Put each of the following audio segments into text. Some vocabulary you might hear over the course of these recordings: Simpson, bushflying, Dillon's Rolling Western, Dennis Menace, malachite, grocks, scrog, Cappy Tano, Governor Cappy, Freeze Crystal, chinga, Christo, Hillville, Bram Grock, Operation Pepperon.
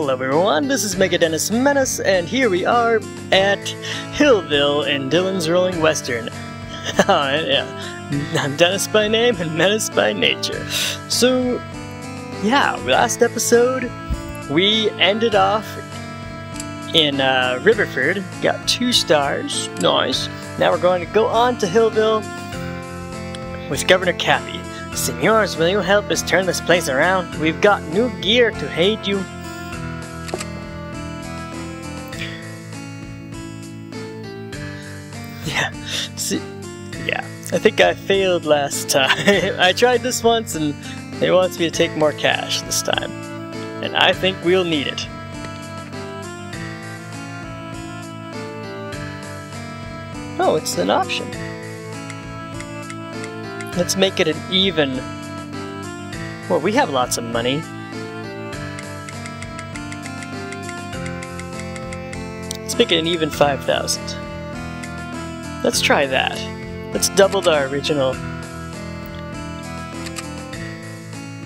Hello everyone, this is Mega Dennis Menace, and here we are at Hillville in Dillon's Rolling Western. Yeah, I'm Dennis by name and Menace by nature. So, yeah, last episode we ended off in Riverford, got 2 stars, nice. Now we're going to go on to Hillville with Governor Cappy. Senors, will you help us turn this place around? We've got new gear to aid you. Yeah, see, yeah, I think I failed last time. I tried this once and it wants me to take more cash this time. And I think we'll need it. Oh, it's an option. Let's make it an even. Well, we have lots of money. Let's make it an even 5,000. Let's try that. Let's double our original.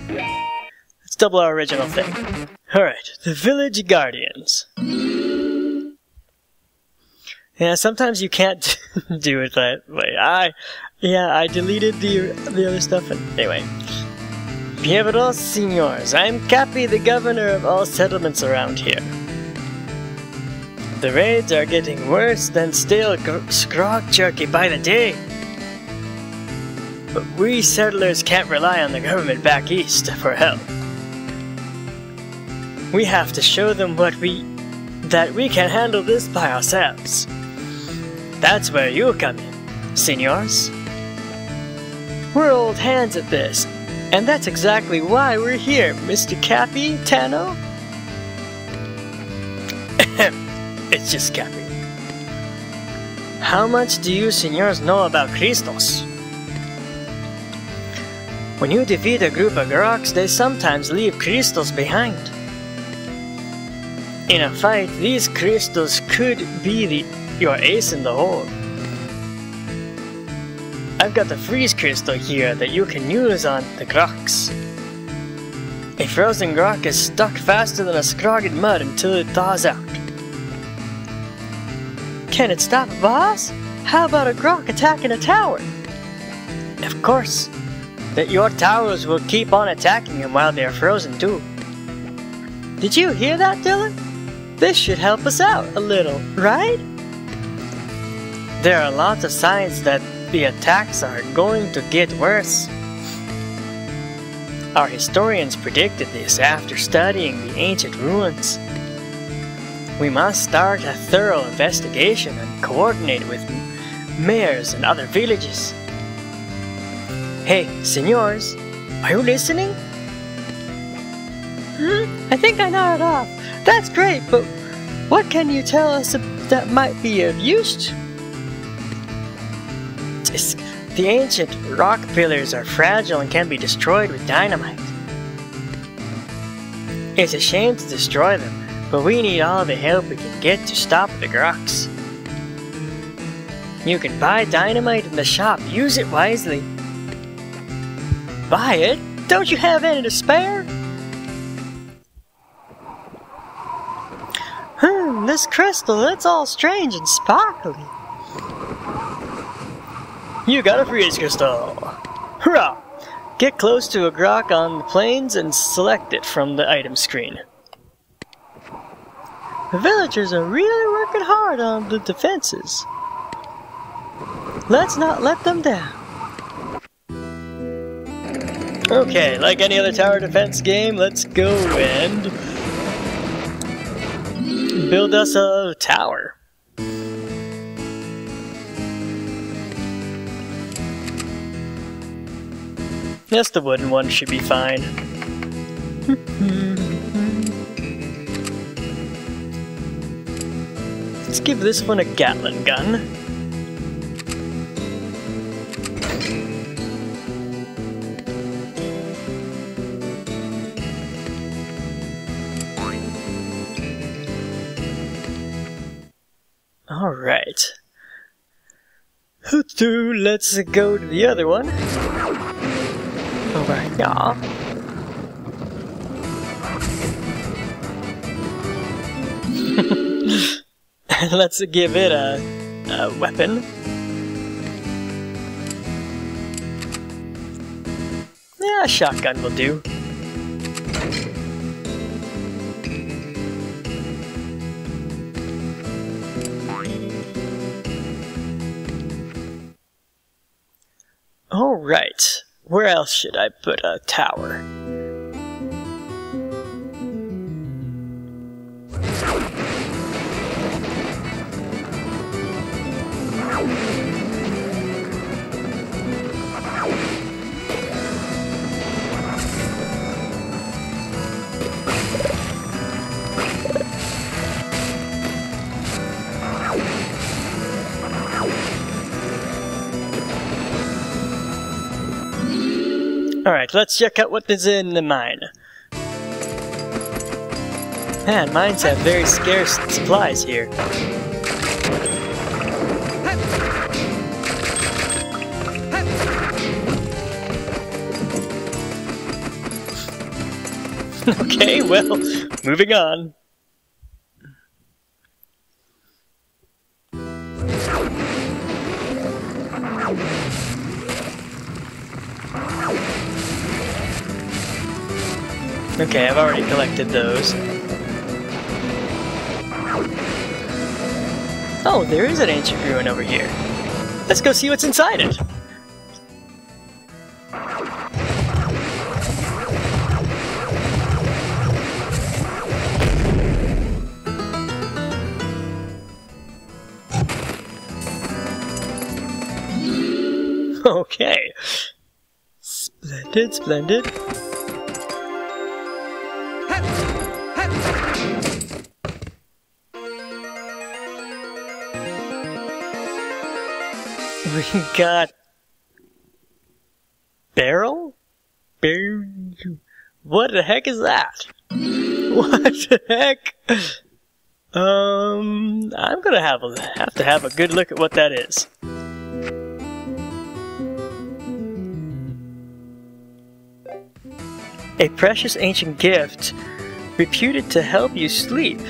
Let's double our original thing. Alright, the Village Guardians. Yeah, sometimes you can't do it that way. I deleted the other stuff, and anyway. Bienvenidos, senors. I am Cappy, the governor of all settlements around here. The raids are getting worse than stale scrog jerky by the day. But we settlers can't rely on the government back east for help. We have to show them that we can handle this by ourselves. That's where you come in, senors. We're old hands at this, and that's exactly why we're here, Mr. Cappy Tano. It's just Cappy. How much do you senors know about Christos? When you defeat a group of Grocks, they sometimes leave Christos behind. In a fight, these Christos could be your ace in the hole. I've got the Freeze Crystal here that you can use on the Grocks. A frozen Grock is stuck faster than a scrog in mud until it thaws out. Can it stop a boss? How about a Grock attacking a tower? Of course, that your towers will keep on attacking them while they're frozen too. Did you hear that, Dylan? This should help us out a little, right? There are lots of signs that the attacks are going to get worse. Our historians predicted this after studying the ancient ruins. We must start a thorough investigation and coordinate with mayors and other villages. Hey, senors, are you listening? I think I nodded off. That's great, but what can you tell us that might be of use? The ancient rock pillars are fragile and can be destroyed with dynamite. It's a shame to destroy them, but we need all the help we can get to stop the Grocks. You can buy dynamite in the shop. Use it wisely. Buy it? Don't you have any to spare? This crystal, it's all strange and sparkly. You got a Freeze Crystal! Hurrah! Get close to a Grock on the plains and select it from the item screen. The villagers are really working hard on the defenses. Let's not let them down. Okay, like any other tower defense game, let's go and build us a tower. Yes, the wooden one should be fine. Let's give this one a Gatling gun. All right. Let's go to the other one. Over here. Let's give it a weapon. Yeah, a shotgun will do. Alright, where else should I put a tower? Alright, let's check out what is in the mine. Man, mines have very scarce supplies here. Okay, well, moving on. Okay, I've already collected those. Oh, there is an ancient ruin over here. Let's go see what's inside it. Okay. Splendid, splendid. We got barrel? What the heck is that? What the heck? I'm gonna have to have a good look at what that is. A precious ancient gift reputed to help you sleep.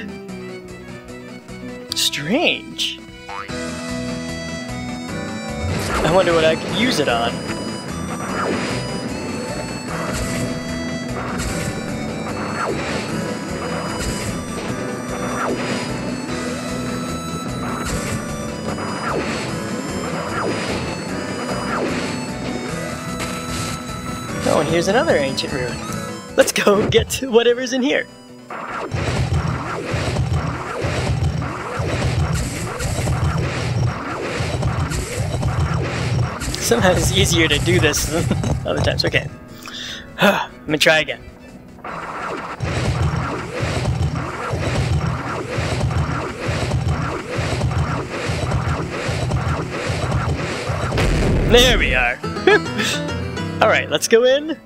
Strange. I wonder what I could use it on. Oh, and here's another ancient ruin. Let's go get to whatever's in here. Somehow it's easier to do this than other times. Okay. Let me try again. There we are. Alright, let's go in.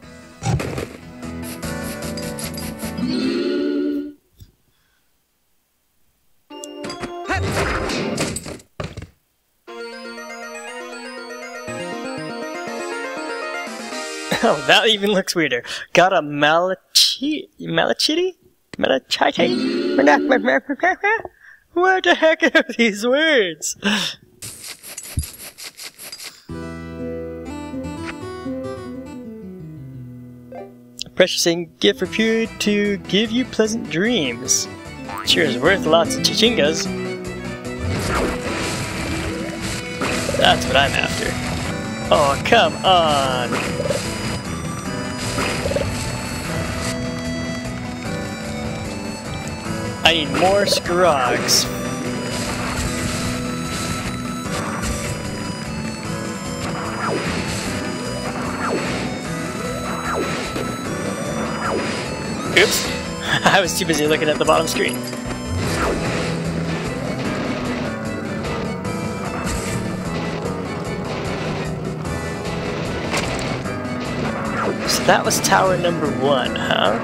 Oh, that even looks weirder. Got a malachite? What the heck are these words? A precious gift reputed to give you pleasant dreams. Sure is worth lots of chichingas. That's what I'm after. Oh, come on. I need more scrogs. Oops. I was too busy looking at the bottom screen. So that was tower number one, huh?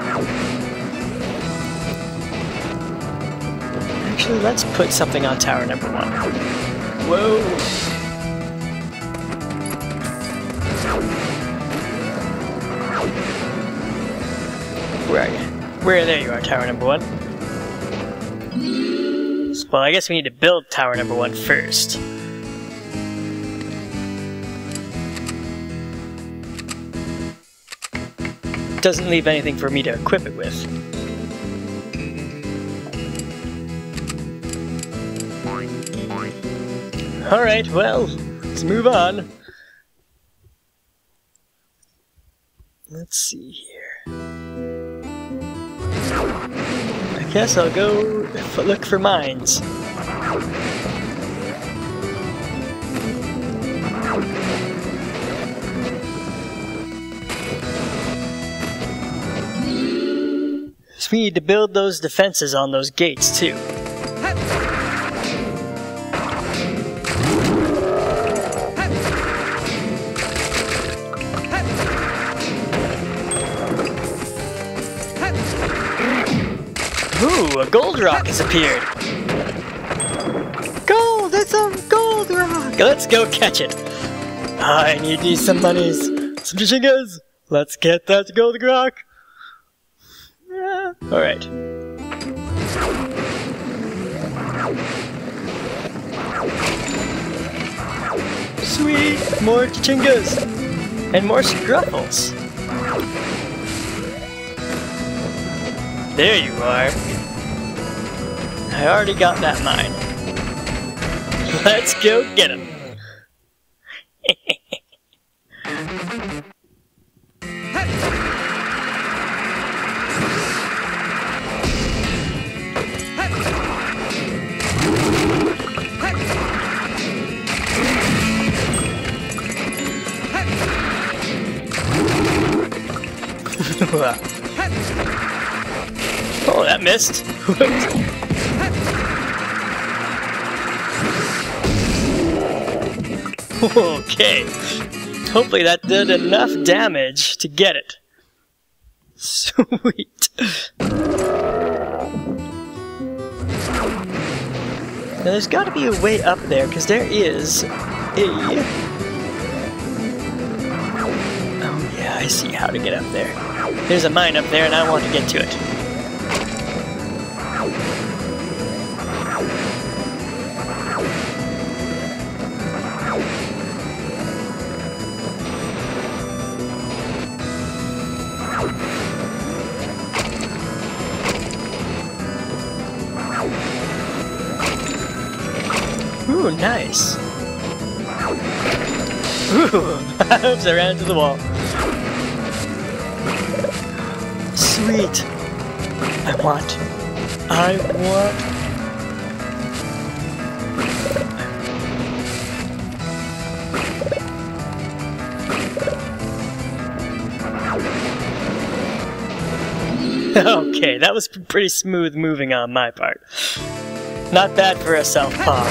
Actually, let's put something on tower number one. Whoa! Where are you? There you are, tower number one. Well, I guess we need to build tower number one first. Doesn't leave anything for me to equip it with. Alright, well, let's move on. Let's see here. I guess I'll go look for mines. So we need to build those defenses on those gates too. Ooh, a gold rock has appeared! Gold! It's a gold rock! Let's go catch it! I need these some monies! Some chingas! Let's get that gold rock! Yeah. Alright. Sweet! More chingas! And more scruffles! There you are. I already got that mine. Let's go get him. Oh, that missed. Okay. Hopefully that did enough damage to get it. Sweet. Now there's got to be a way up there, because there is a... Oh yeah, I see how to get up there. There's a mine up there and I want to get to it. Ooh, nice. Ooh, oops, I ran into the wall. Sweet. I want. Okay, that was pretty smooth moving on my part. Not bad for a southpaw.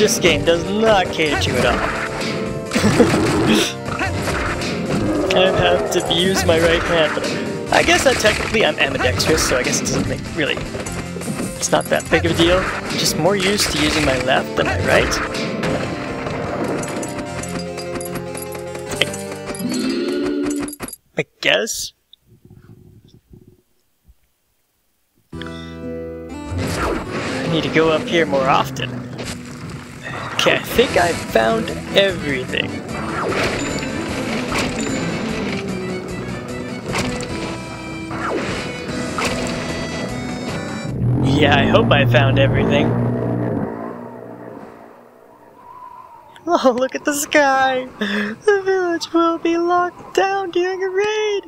This game does not cater to you at all. I have to use my right hand, but I guess I'm ambidextrous, so I guess it doesn't make really... It's not that big of a deal. I'm just more used to using my left than my right. I guess? I need to go up here more often. Okay, I think I found everything. Yeah, I hope I found everything. Oh, look at the sky! The village will be locked down during a raid!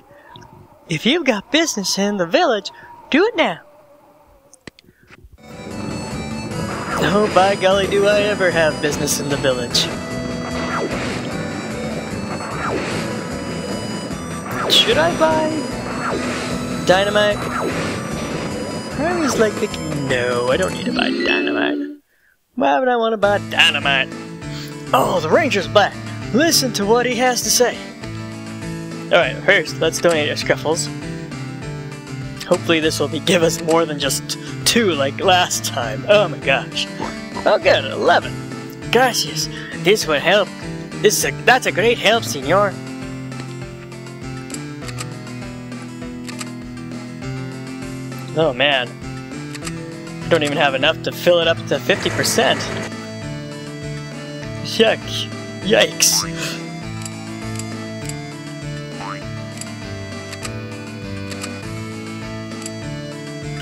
If you've got business in the village, do it now! Oh, by golly, do I ever have business in the village. Should I buy dynamite? I always like thinking, no, I don't need to buy dynamite. Why would I want to buy dynamite? Oh, the ranger's back. Listen to what he has to say. Alright, first, let's donate our scruffles. Hopefully this will give us more than just two like last time. Oh my gosh. Oh good, 11. Gracias. This will help. That's a great help, senor. Oh man. I don't even have enough to fill it up to 50%. Yuck. Yikes.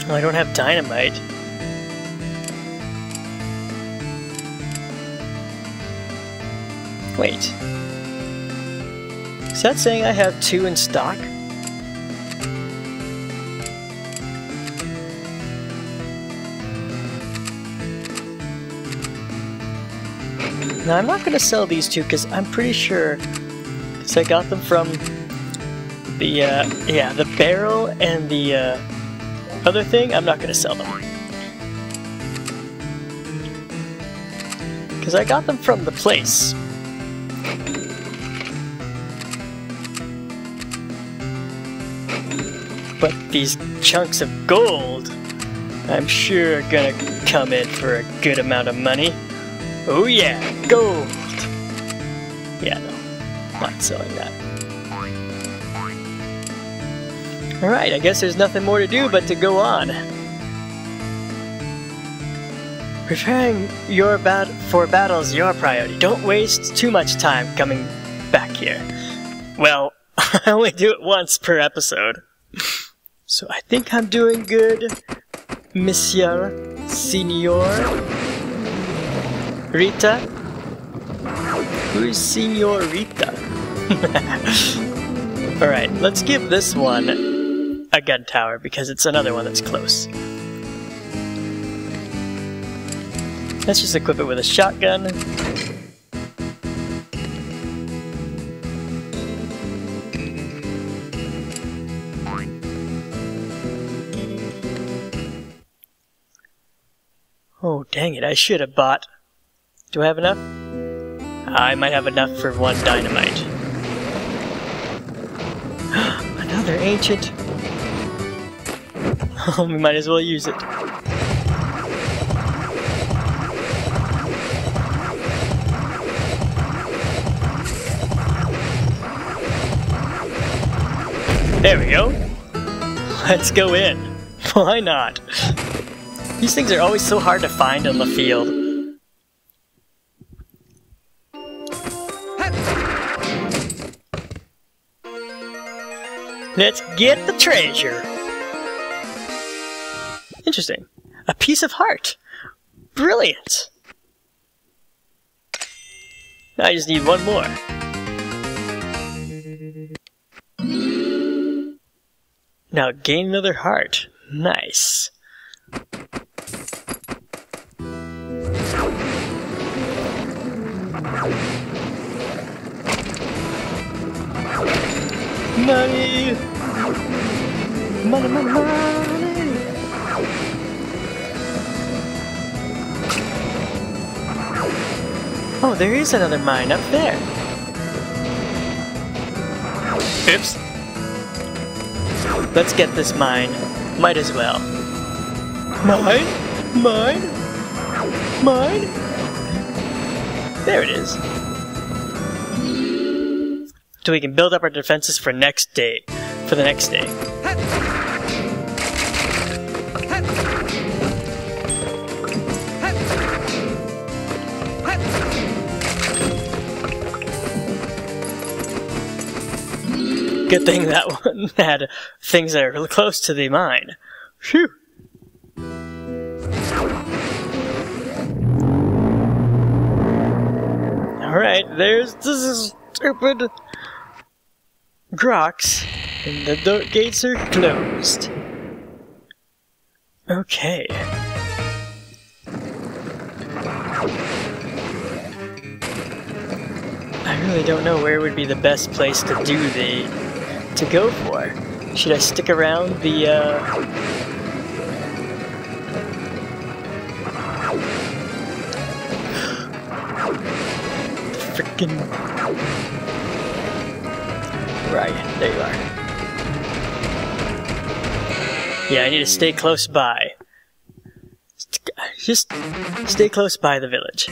I don't have dynamite. Wait. Is that saying I have 2 in stock? Now I'm not going to sell these two because I'm pretty sure... Because I got them from the, yeah, the barrel and the, other thing, I'm not going to sell them. Because I got them from the place. But these chunks of gold, I'm sure are going to come in for a good amount of money. Oh yeah, gold! Yeah, no, not selling that. Alright, I guess there's nothing more to do but to go on. Preparing your for battle's your priority. Don't waste too much time coming back here. Well, I only do it once per episode. So I think I'm doing good, Monsieur, Senor, Rita. Who is Senorita? Alright, let's give this one a gun tower, because it's another one that's close. Let's just equip it with a shotgun. Oh, dang it, I should have bought... Do I have enough? I might have enough for 1 dynamite. Another ancient... We might as well use it. There we go. Let's go in. Why not? These things are always so hard to find on the field. Let's get the treasure. Interesting. A piece of heart. Brilliant. Now I just need 1 more. Now gain another heart. Nice. Money! Money, money, money! Oh, there is another mine up there. Oops. Let's get this mine. Might as well. Mine? Mine? Mine? There it is. So we can build up our defenses for next day. For the next day. Good thing that one had things that are close to the mine. Phew! Alright, there's this stupid Grocks, and the door gates are closed. Okay. I really don't know where would be the best place to do the... to go for. Should I stick around the, frickin'... Right, there you are. Yeah, I need to stay close by. Just stay close by the village.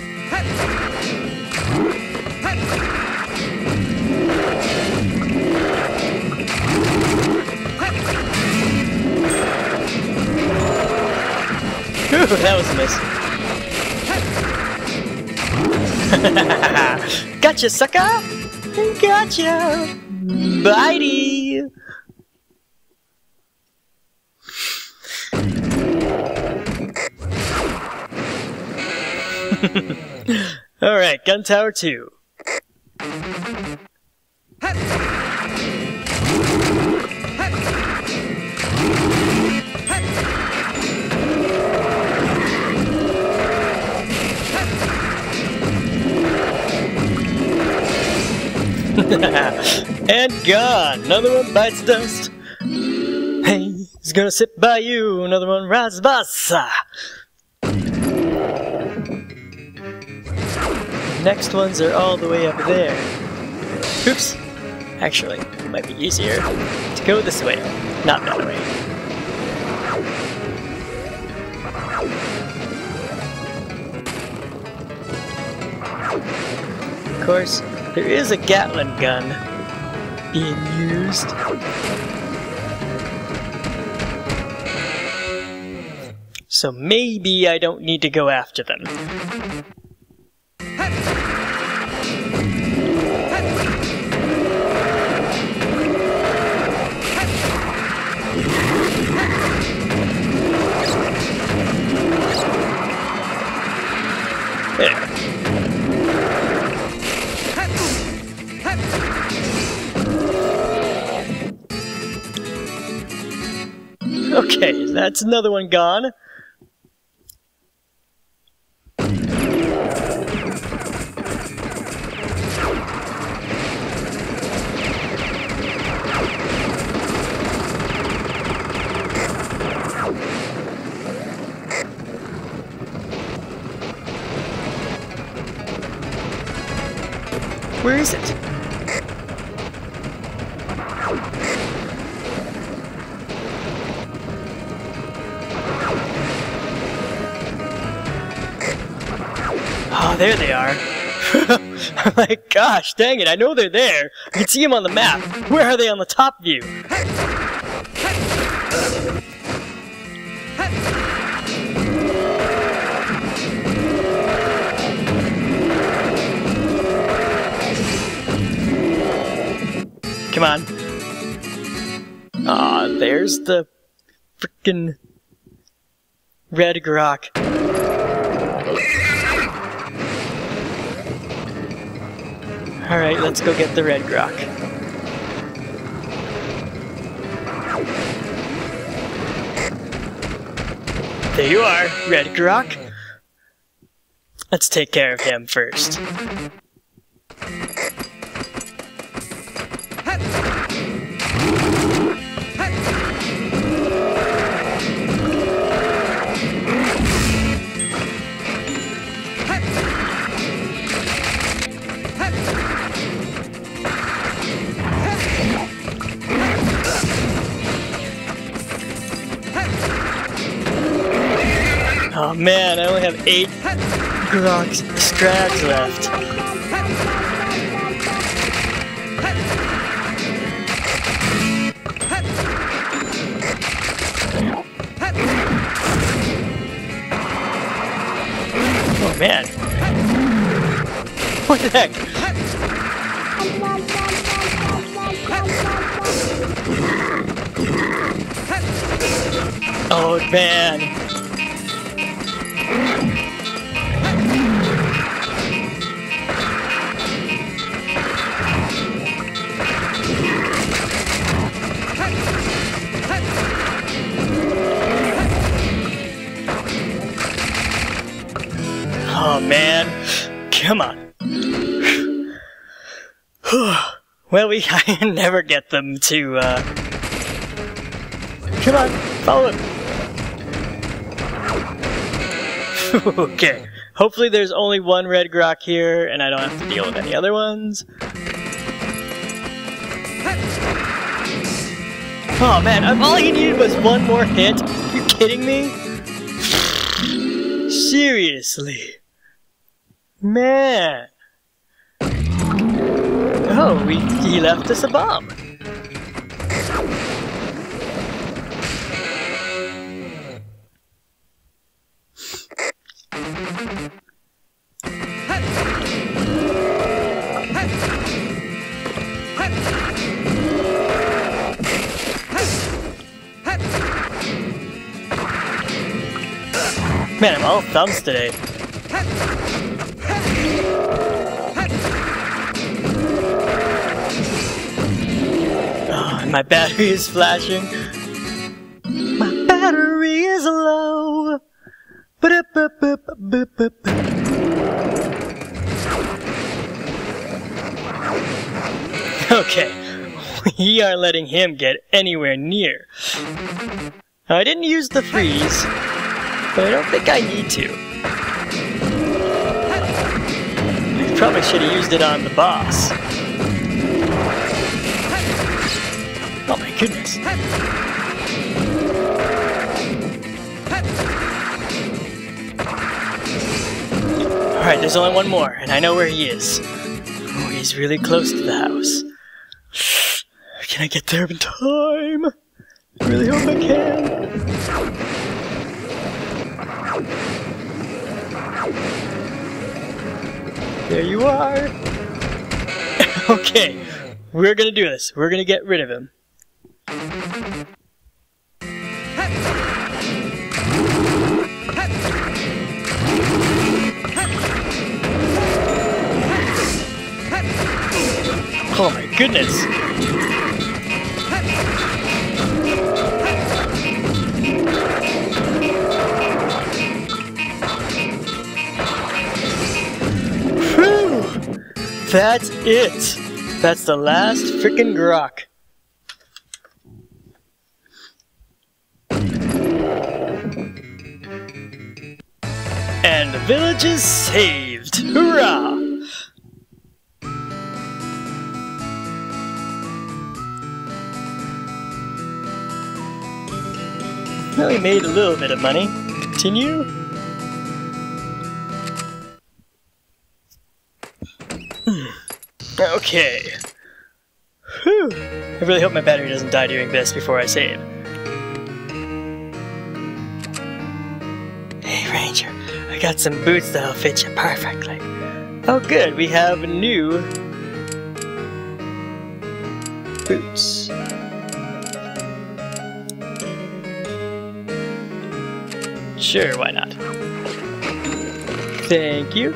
That was a miss. Gotcha, sucker! Gotcha! Bitey! Alright, Gun Tower 2. And gone! Another one bites dust. Hey, he's gonna sit by you. Another one rides by. Next ones are all the way up there. Oops. Actually, it might be easier to go this way, not that way. Of course, there is a Gatling gun being used. So maybe I don't need to go after them. There. Okay, that's another one gone. Where is it? Oh, there they are. I'm like, gosh, dang it, I know they're there. I can see them on the map. Where are they on the top view? Come on. Aw, there's the frickin' red Grock. Alright, let's go get the red Grock. There you are, red Grock. Let's take care of him first. Oh man, I only have 8 Grock Strabs left. Oh man. What the heck? Oh man. Oh man, come on. Well, I can never get them to, Come on, follow him. Okay, hopefully there's only one red Grock here, and I don't have to deal with any other ones. Oh man, all he needed was one more hit? Are you kidding me? Seriously? Man! Oh, he left us a bomb! Man, I'm all thumbs today. Oh, my battery is flashing. My battery is low. Okay, we aren't letting him get anywhere near. Now, I didn't use the freeze, but I don't think I need to. I probably should have used it on the boss. Oh my goodness. Alright, there's only one more, and I know where he is. Oh, he's really close to the house. Can I get there in time? I really hope I can. There you are! Okay, we're gonna do this. We're gonna get rid of him. Oh my goodness! That's it! That's the last frickin' Grock. And the village is saved! Hurrah! Well, we made a little bit of money. Continue. Okay. Whew. I really hope my battery doesn't die during this before I save. Hey Ranger, I got some boots that'll fit you perfectly. Oh good, we have new boots. Sure, why not? Thank you.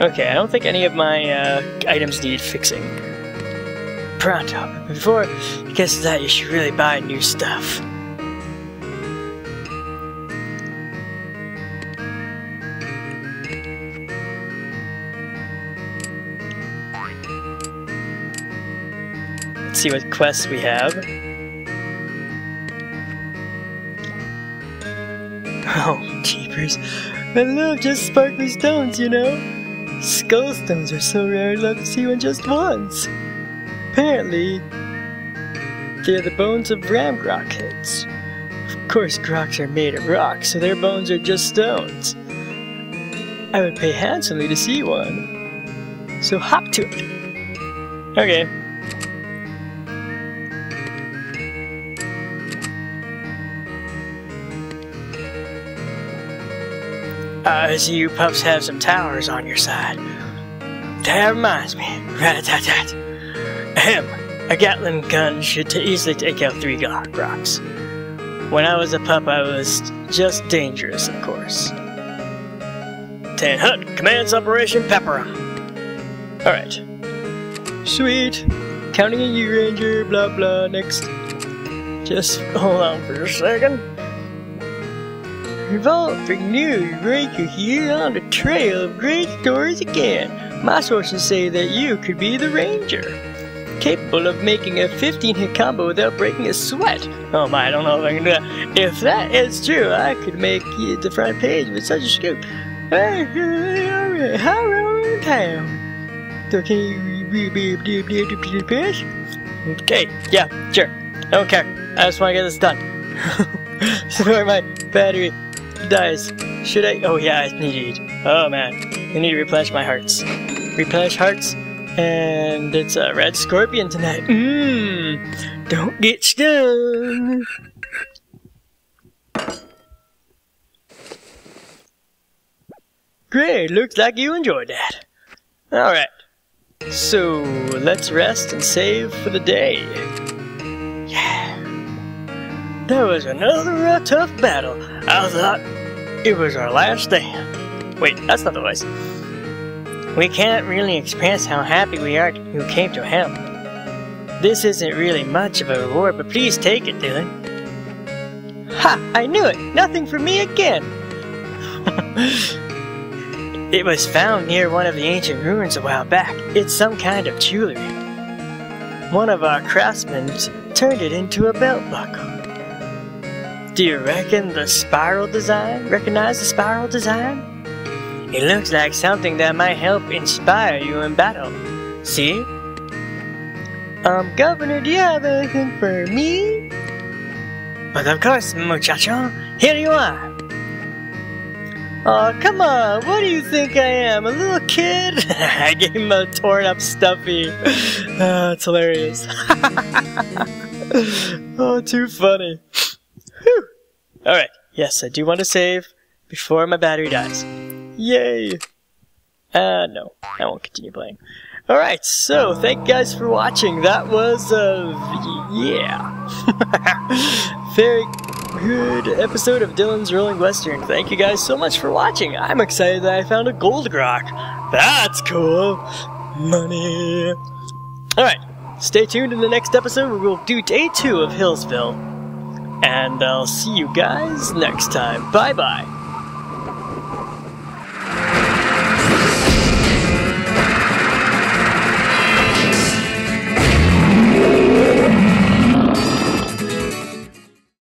Okay, I don't think any of my items need fixing. Pronto. Before it gets to that, you should really buy new stuff. Let's see what quests we have. Oh, jeepers. I love just sparkly stones, you know? Skull stones are so rare, I'd love to see one just once. Apparently, they're the bones of Bram Grock heads. Of course, Grocks are made of rock, so their bones are just stones. I would pay handsomely to see one. So hop to it. Okay. I see you pups have some towers on your side. That reminds me. Rat-a-tat-tat. Ahem. A Gatling gun should easily take out 3 Grocks. When I was a pup, I was just dangerous, of course. Tan Hut commands Operation Pepperon. Alright. Sweet. Counting on you, Ranger. Blah, blah. Next. Just hold on for a second. Revolving new Ranger here on the trail of great stories again. My sources say that you could be the Ranger. Capable of making a 15-hit combo without breaking a sweat. Oh my, I don't know if I can do that. If that is true, I could make you the front page with such a scoop. Okay, yeah, sure. I don't care. I just want to get this done. So where my battery dies. Should I? Oh yeah, I need to eat. Oh man, I need to replenish my hearts. Replenish hearts, and it's a red scorpion tonight. Mmm, don't get stung. Great, looks like you enjoyed that. All right, So let's rest and save for the day. Yeah. That was another tough battle. I thought it was our last stand. Wait, that's not the voice. We can't really express how happy we are who came to help. This isn't really much of a reward, but please take it, Dillon. Ha! I knew it! Nothing for me again! It was found near one of the ancient ruins a while back. It's some kind of jewelry. One of our craftsmen turned it into a belt buckle. Do you reckon the spiral design? Recognize the spiral design? It looks like something that might help inspire you in battle. See? Governor, do you have anything for me? But of course, muchacho, here you are. Aw, oh, come on, what do you think I am, a little kid? I gave him a torn up stuffy. Oh, it's hilarious. Oh, too funny. Whew. Alright, yes, I do want to save before my battery dies. Yay. No, I won't continue playing. Alright, so, thank you guys for watching. That was, yeah. Very good episode of Dillon's Rolling Western. Thank you guys so much for watching. I'm excited that I found a gold rock. That's cool. Money. Alright, stay tuned in the next episode. We will do day 2 of Hillville. And I'll see you guys next time. Bye-bye.